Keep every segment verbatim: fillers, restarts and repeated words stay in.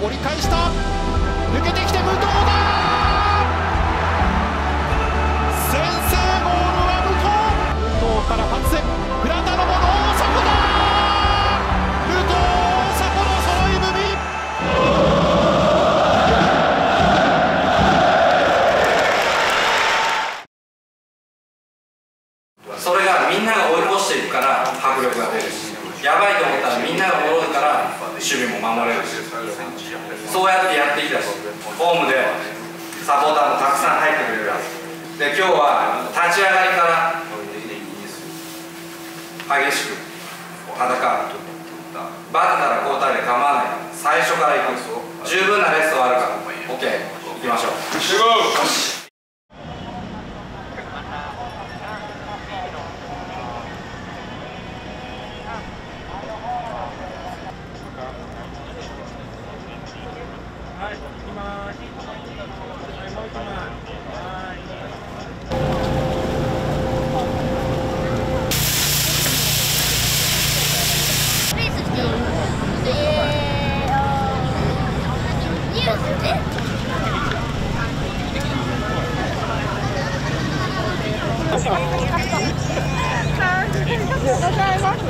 折り返した、抜けてきて武藤だ。からパス、フラタロボの大迫だ。武藤大迫の揃い踏み。それがみんなが追い越していくから迫力が出るし、やばいと思ったらみんなが戻るから守備も守れるし、そうやってやってきたし、ホームでサポーターもたくさん入ってくれるから。で、今日は立ち上がりから激しく戦う、バッター交代で構わない、最初から行く、十分なレストはあるから、オッケー、行きましょう。集合。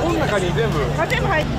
この中に全部全部入ってる。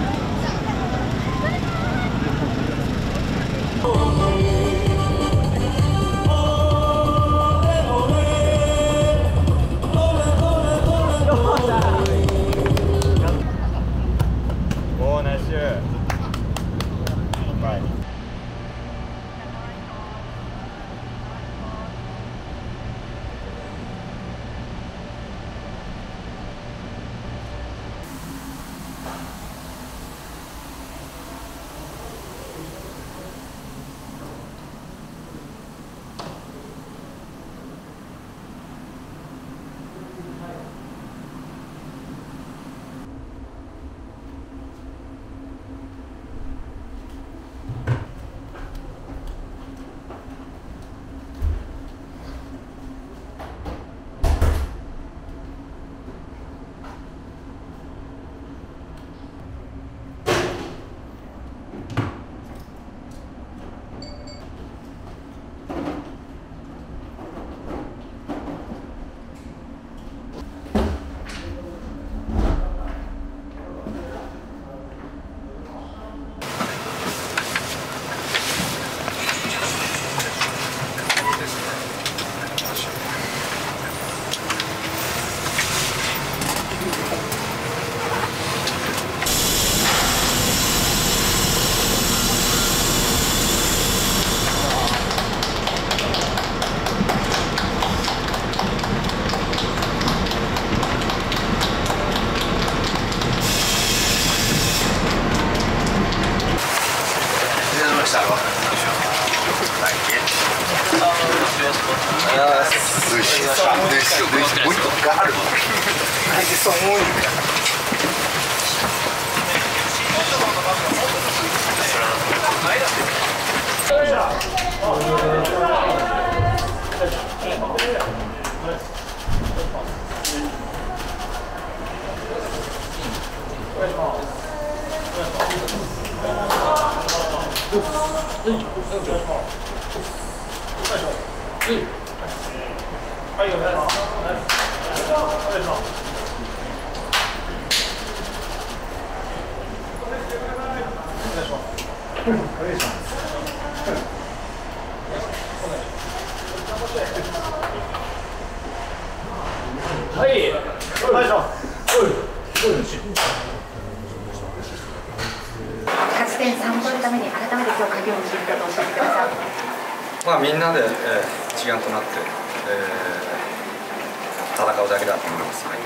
まあみんなで、えー、一丸となって、えー、戦うだけだと思います。はい、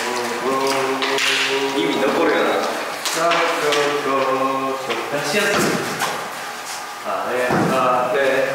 意味残るよな。出しやすい。あれあれ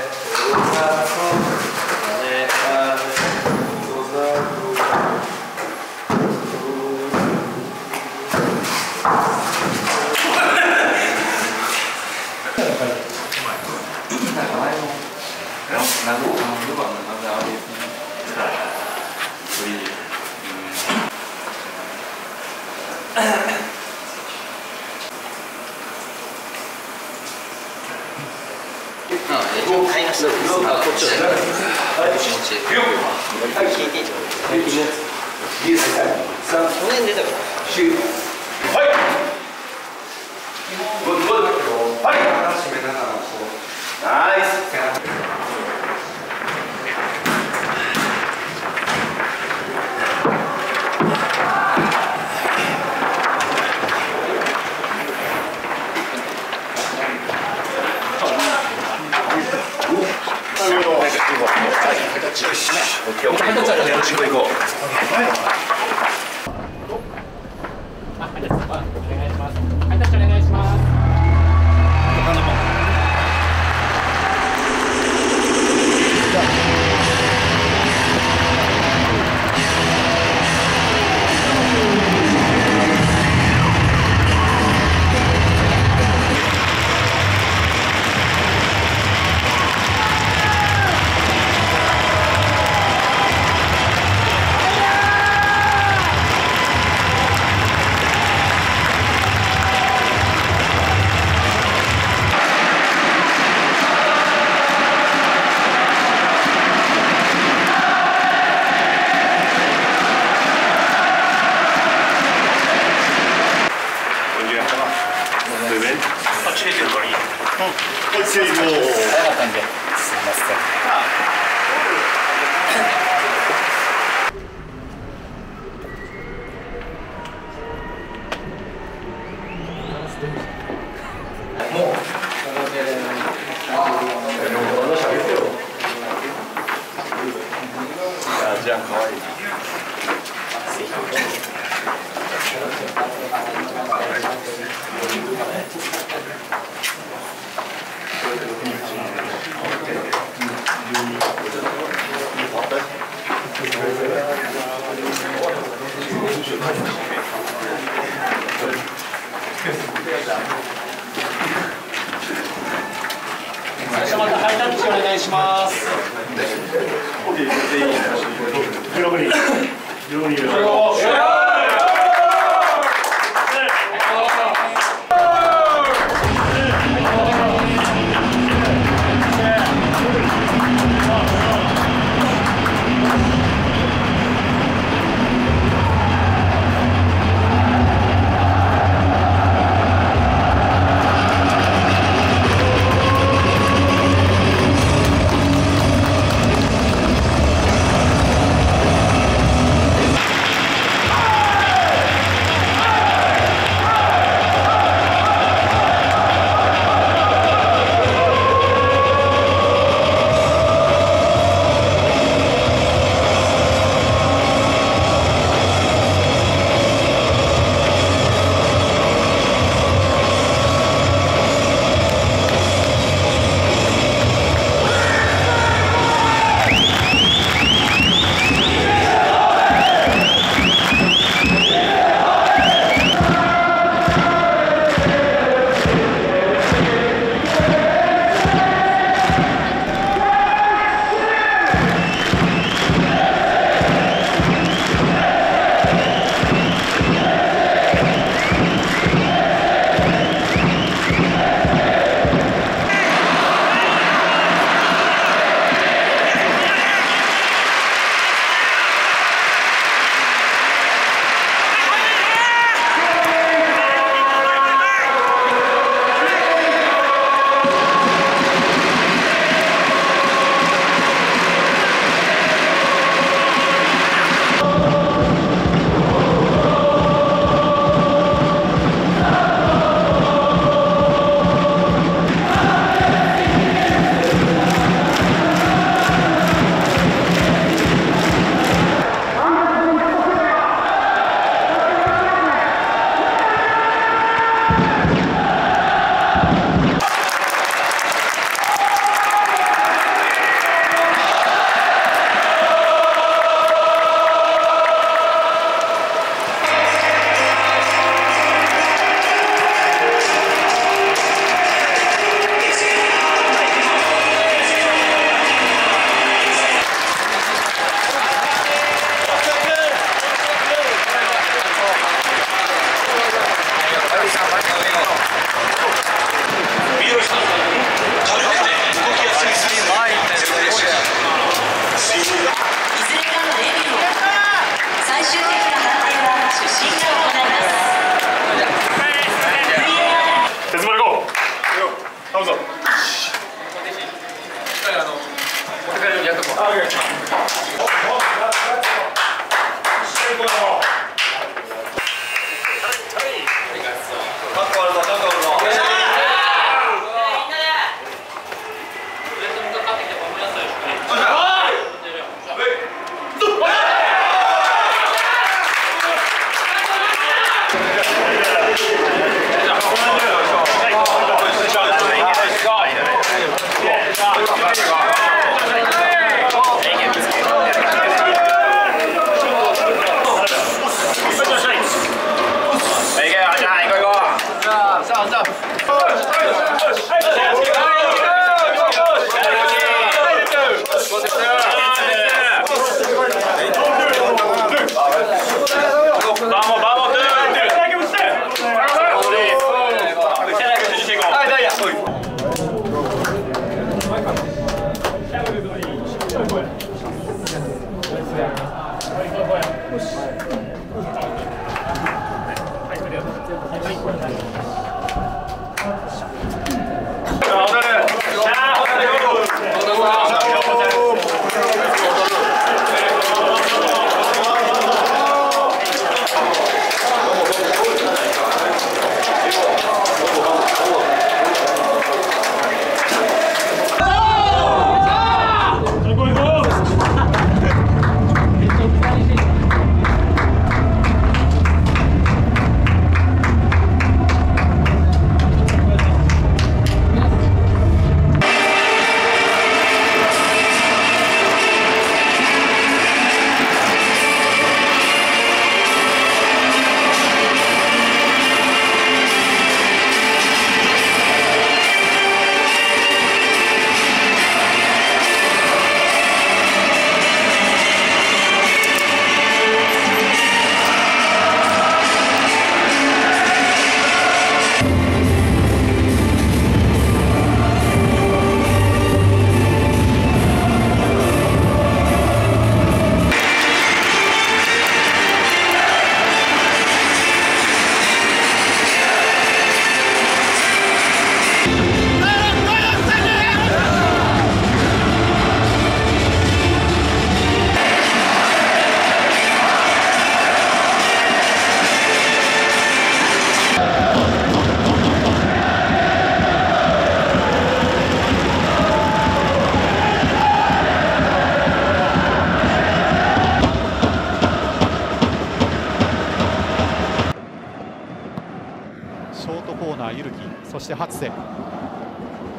そして初瀬フ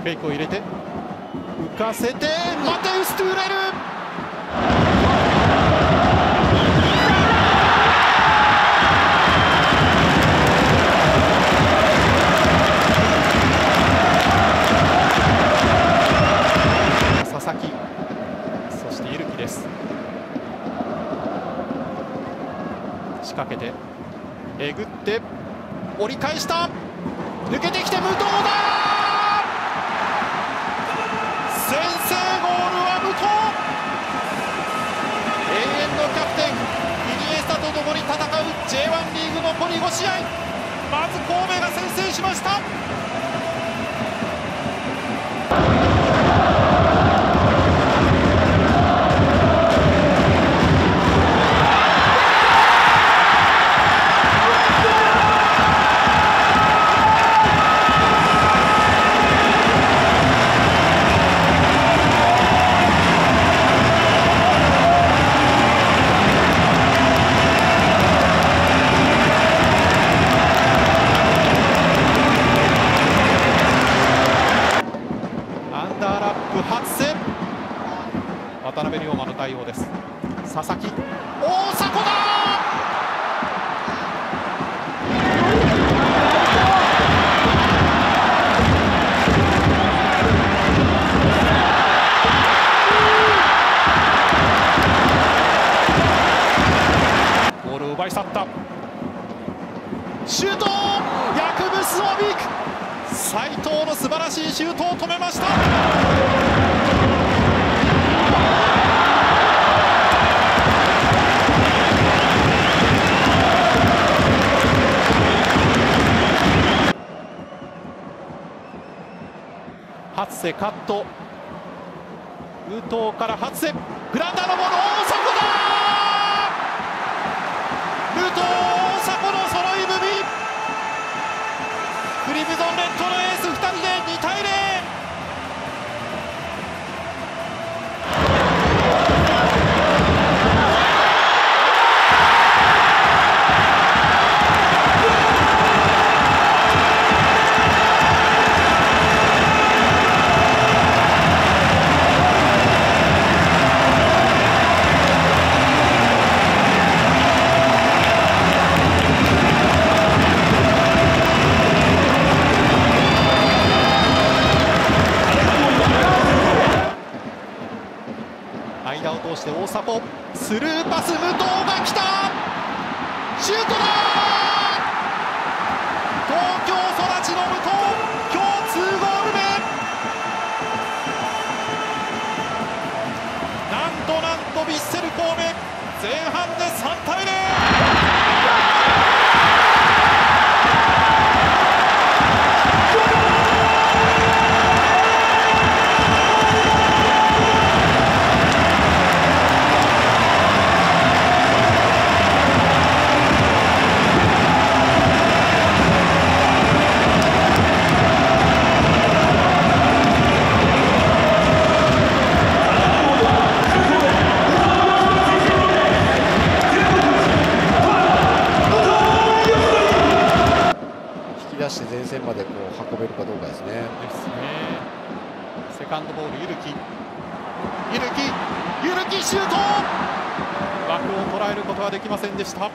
ェイクを入れて浮かせてマテウス・トゥーレル。まず神戸が先制しました。シュート、ヤクブス・オビーク、斉藤の素晴らしいシュートを止めました。初瀬カット、武藤から初瀬、グランダーのボール、大迫だ。武藤、大迫の揃い踏み、クリムゾンレッドのエースふたりでにたいゼロ。スルーパス、武藤が来た、シュートだ、東京育ちの武藤、今日にゴール目。なんとなんとヴィッセル神戸、前半でさん対ゼロ。前線までこう運べるかどうかですね。ですね。セカンドボール、ゆるき。ゆるき、ゆるきシュート。枠を捉えることはできませんでした。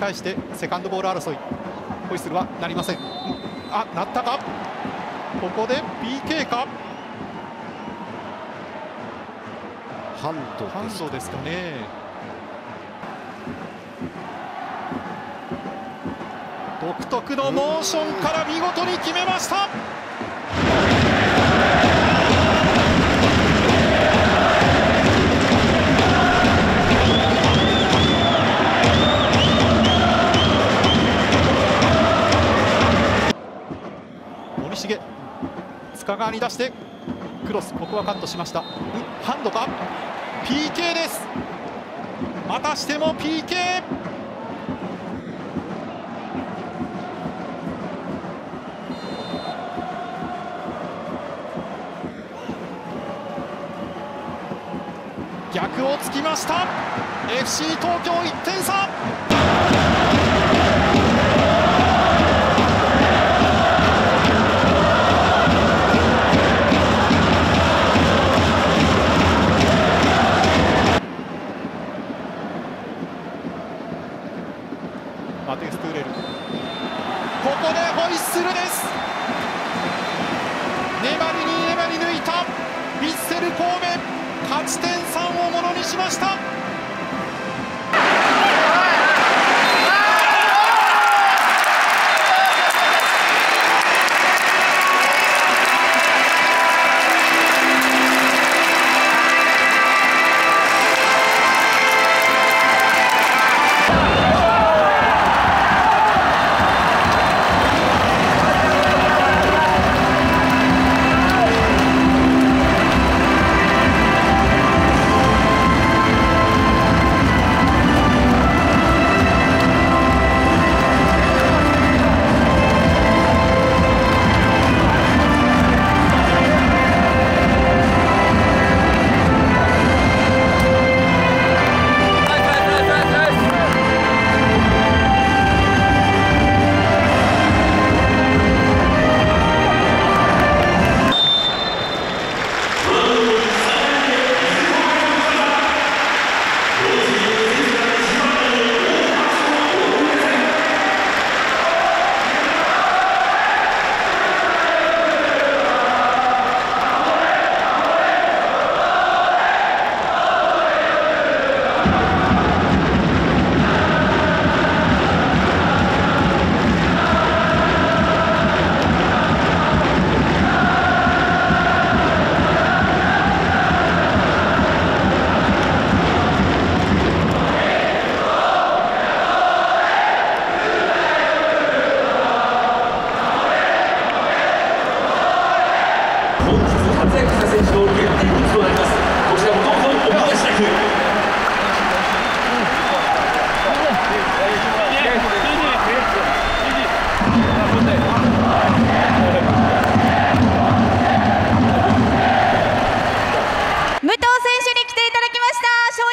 対してセカンドボール争い、ホイッスルはなりません。あ、なったか、ここで ピーケー か、ハンドハンドですかね。独特のモーションから見事に決めました。森重、塚川に出してクロス、ここはカットしました。ハンドか ピーケー です。またしても ピーケー。 逆をつきました。 エフシー 東京いってん差。マテウス・トゥーレル、ここでホイッスルです。粘りに粘り抜いたヴィッセル神戸、勝ち点さんをものにしました。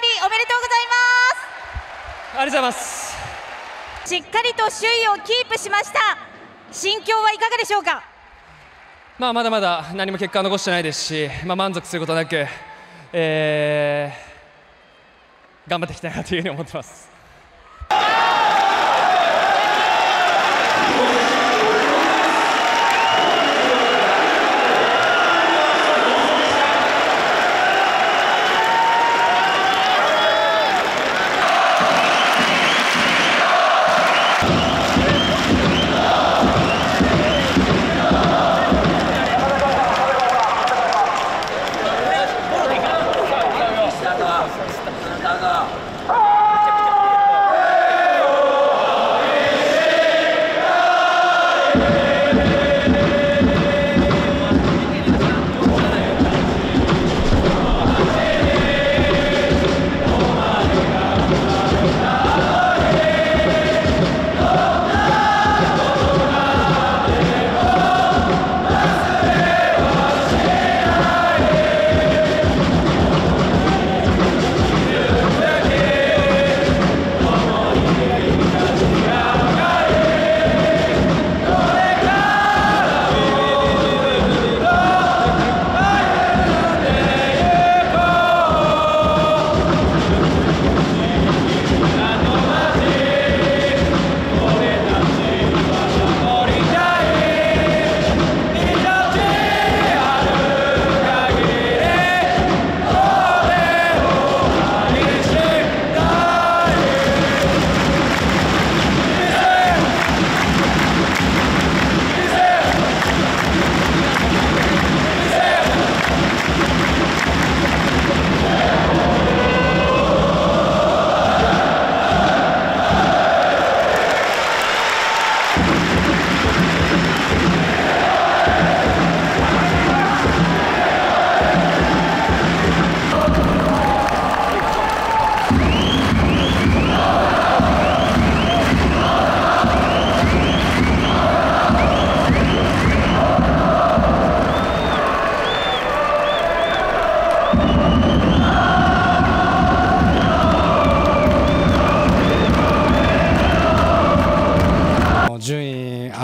ありがとうございます。しっかりと首位をキープしました。心境はいかがでしょうか。まあまだまだ何も結果は残してないですし、まあ、満足することなく、えー、頑張っていきたいなというふうに思ってます。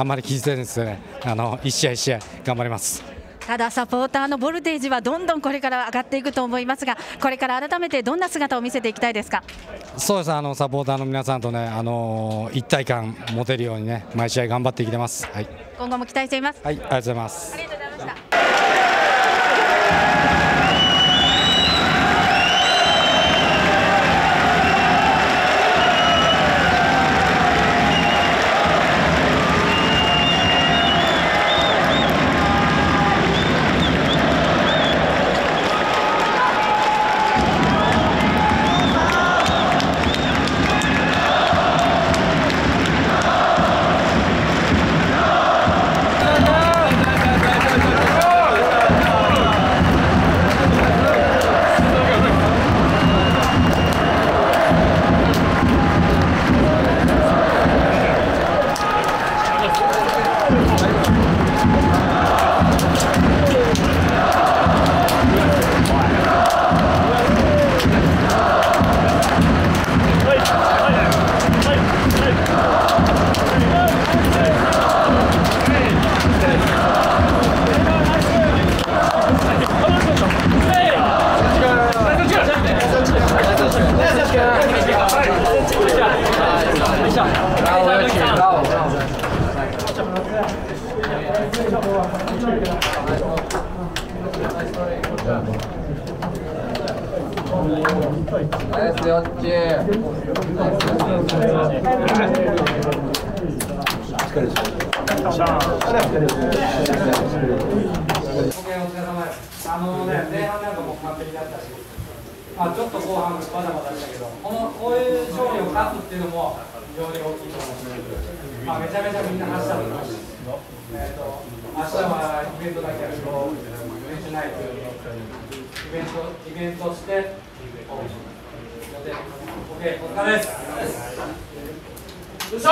あんまり気にせずですね、あの一試合一試合頑張ります。ただサポーターのボルテージはどんどんこれから上がっていくと思いますが、これから改めてどんな姿を見せていきたいですか。そうですね、あのサポーターの皆さんとね、あの一体感持てるようにね、毎試合頑張ってきてます、はい、今後も期待しています。はい、ありがとうございます。ありがとうございました。あのね、前半なんかも完璧だったし、まあ、ちょっと後半、まだまだしたけど、このこういう勝利を勝つっていうのも非常に大きいと思うし、まあ、めちゃめちゃみんな走ったと思うし、えーと、明日はイベントだけはしろ、練習ないというイベント、イベントして、お疲れです。よいしょ。